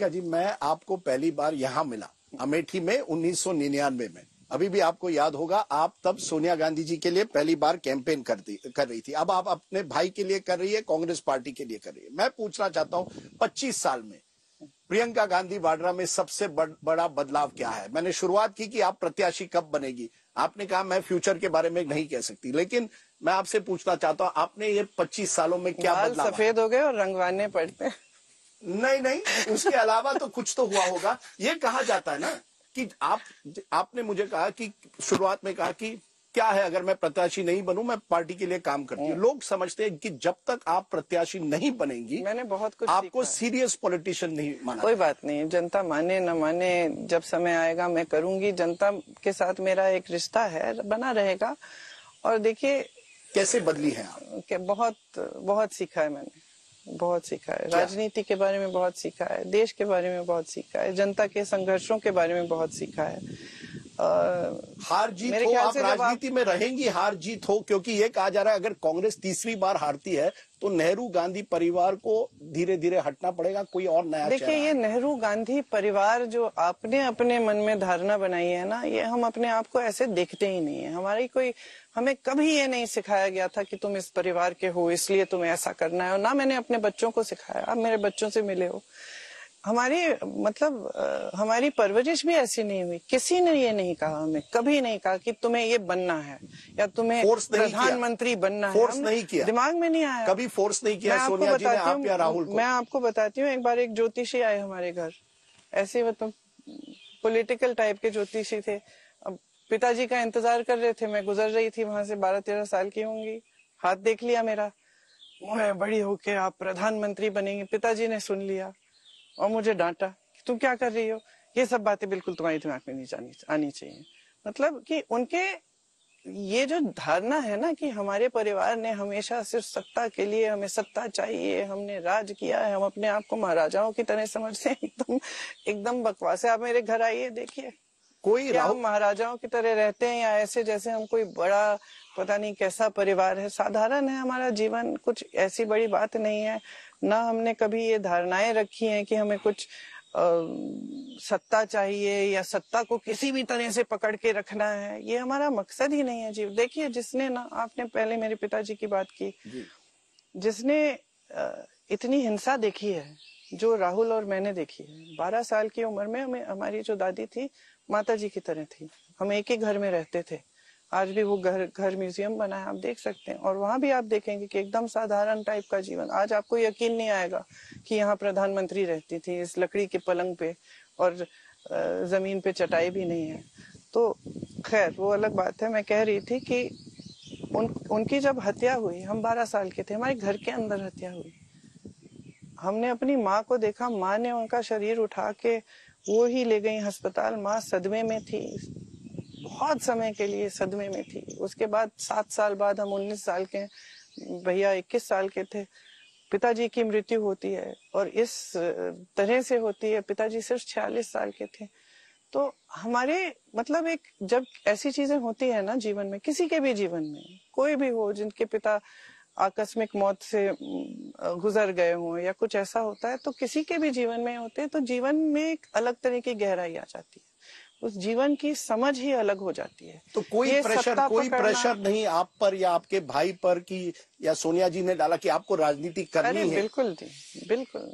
प्रियंका जी, मैं आपको पहली बार यहाँ मिला अमेठी में 1999 में। अभी भी आपको याद होगा, आप तब सोनिया गांधी जी के लिए पहली बार कैंपेन कर रही थी। अब आप अपने भाई के लिए कर रही है, कांग्रेस पार्टी के लिए कर रही है। मैं पूछना चाहता हूं 25 साल में प्रियंका गांधी वाड्रा में सबसे बड़ा बदलाव क्या है? मैंने शुरुआत की कि आप प्रत्याशी कब बनेगी, आपने कहा मैं फ्यूचर के बारे में नहीं कह सकती, लेकिन मैं आपसे पूछना चाहता हूँ आपने ये 25 सालों में क्या बदलाव? सफेद हो गए और रंगवाने पड़ते हैं। नहीं, उसके अलावा तो कुछ तो हुआ होगा। ये कहा जाता है ना कि आपने मुझे कहा कि शुरुआत में कहा कि क्या है अगर मैं प्रत्याशी नहीं बनूं, मैं पार्टी के लिए काम करती हूँ। लोग समझते हैं कि जब तक आप प्रत्याशी नहीं बनेंगी, मैंने बहुत कुछ आपको सीरियस पॉलिटिशियन नहीं माना। कोई बात नहीं, जनता माने न माने, जब समय आएगा मैं करूंगी। जनता के साथ मेरा एक रिश्ता है, बना रहेगा। और देखिए कैसे बदली है आप, बहुत सीखा है मैंने, बहुत सीखा है। राजनीति के बारे में बहुत सीखा है, देश के बारे में बहुत सीखा है, जनता के संघर्षों के बारे में बहुत सीखा है। हार जीत हो, आप राजनीति में रहेंगी, हार जीत हो, क्योंकि ये कहा जा रहा है अगर कांग्रेस तीसरी बार हारती है तो नेहरू गांधी परिवार को धीरे धीरे हटना पड़ेगा, कोई और नया। देखिए ये नेहरू गांधी परिवार जो आपने अपने मन में धारणा बनाई है ना, ये हम अपने आप को ऐसे देखते ही नहीं है। हमारी कोई, हमें कभी ये नहीं सिखाया गया था कि तुम इस परिवार के हो इसलिए तुम्हें ऐसा करना है, और ना मैंने अपने बच्चों को सिखाया। आप मेरे बच्चों से मिले हो, हमारी हमारी परवरिश भी ऐसी नहीं हुई। किसी ने ये नहीं कहा, हमें कभी नहीं कहा कि तुम्हें ये बनना है या तुम्हें प्रधानमंत्री बनना फोर्स है। नहीं किया, दिमाग में नहीं आया, कभी फोर्स नहीं किया सोनिया जी ने आप या राहुल को। मैं आपको बताती हूँ, एक बार एक ज्योतिषी आए हमारे घर, ऐसे मतलब पॉलिटिकल टाइप के ज्योतिषी थे। अब पिताजी का इंतजार कर रहे थे, मैं गुजर रही थी वहां से, 12-13 साल की होंगी। हाथ देख लिया मेरा, मैं बड़ी होके आप प्रधानमंत्री बनेंगे। पिताजी ने सुन लिया और मुझे डांटा कि तुम क्या कर रही हो, ये सब बातें बिल्कुल तुम्हारी दिमाग में नहीं आनी चाहिए। मतलब कि उनके ये जो धारणा है ना कि हमारे परिवार ने हमेशा सिर्फ सत्ता के लिए, हमें सत्ता चाहिए, हमने राज किया है, हम अपने आप को महाराजाओं की तरह समझते हैं। एकदम बकवास है। आप मेरे घर आइए, देखिए कोई हम महाराजाओं की तरह रहते हैं या ऐसे जैसे हम कोई बड़ा पता नहीं कैसा परिवार है। साधारण है हमारा जीवन, कुछ ऐसी बड़ी बात नहीं है। ना हमने कभी ये धारणाएं रखी हैं कि हमें कुछ सत्ता चाहिए या सत्ता को किसी भी तरह से पकड़ के रखना है, ये हमारा मकसद ही नहीं है जीवन। देखिए जिसने ना, आपने पहले मेरे पिताजी की बात की, जिसने इतनी हिंसा देखी है जो राहुल और मैंने देखी है। 12 साल की उम्र में हमें, हमारी जो दादी थी माता जी की तरह थी, हम एक ही घर में रहते थे। आज भी वो घर म्यूजियम बना है, आप देख सकते हैं। और वहां भी आप देखेंगे कि एकदम साधारण टाइप का जीवन। आज आपको यकीन नहीं आएगा कि यहाँ प्रधानमंत्री रहती थी इस लकड़ी के पलंग पे, और जमीन पे चटाई भी नहीं है। तो खैर वो अलग बात है। मैं कह रही थी कि उनकी जब हत्या हुई, हम 12 साल के थे, हमारे घर के अंदर हत्या हुई। हमने अपनी माँ को देखा, माँ ने उनका शरीर उठा के वो ही ले गई अस्पताल। माँ सदमे में थी, बहुत समय के लिए सदमे में थी। उसके बाद 7 साल बाद, हम 19 साल के, भैया 21 साल के थे, पिताजी की मृत्यु होती है, और इस तरह से होती है। पिताजी सिर्फ 46 साल के थे। तो हमारे मतलब एक, जब ऐसी चीजें होती है ना जीवन में, किसी के भी जीवन में, कोई भी हो जिनके पिता आकस्मिक मौत से गुजर गए हों या कुछ ऐसा होता है, तो किसी के भी जीवन में होते हैं, तो जीवन में एक अलग तरह की गहराई आ जाती है, उस जीवन की समझ ही अलग हो जाती है। तो कोई प्रेशर नहीं आप पर या आपके भाई पर कि, या सोनिया जी ने डाला कि आपको राजनीति करनी है? बिल्कुल नहीं, बिल्कुल